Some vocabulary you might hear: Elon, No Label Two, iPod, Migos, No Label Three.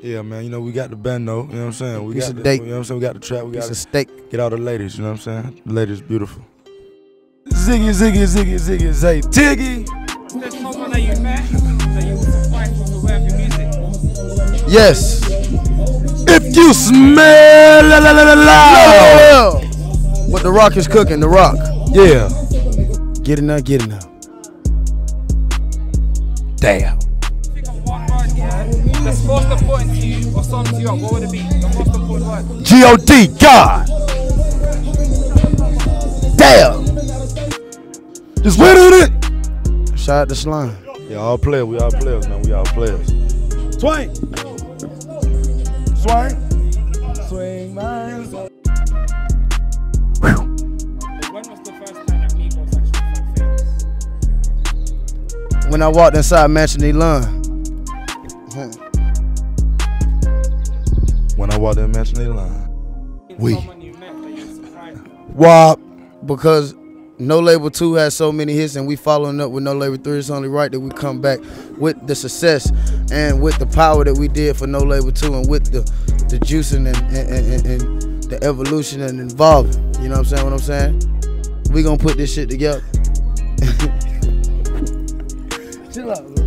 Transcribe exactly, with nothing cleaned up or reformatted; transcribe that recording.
Yeah, man, you know, we got the band though, you know what I'm saying? We piece got of the, date. You know what I'm saying? We got the trap, we piece got the steak. Get all the ladies, you know what I'm saying? The ladies beautiful. Ziggy, ziggy, ziggy, ziggy, zay, tiggy. Yes. If you smell la la la la, what the Rock is cooking, the Rock. Yeah. Get it now, get it now. Damn. That's most important to you, or song to you, what would it be? The most important word. G O D, God. Damn. Just win with it. Shout out to Slime. Yeah, all players, we all players, man. We all players. Swing. Swing. Swing, man. When was the first time that Migos actually felt famous? When I walked inside Mansion Elon. When I walked in Mansion Elon, we wop because No Label Two has so many hits, and we following up with No Label Three. It's only right that we come back with the success and with the power that we did for No Label Two, and with the the juicing and and, and, and the evolution and involving. You know what I'm saying? What I'm saying? We gonna put this shit together. Chill out.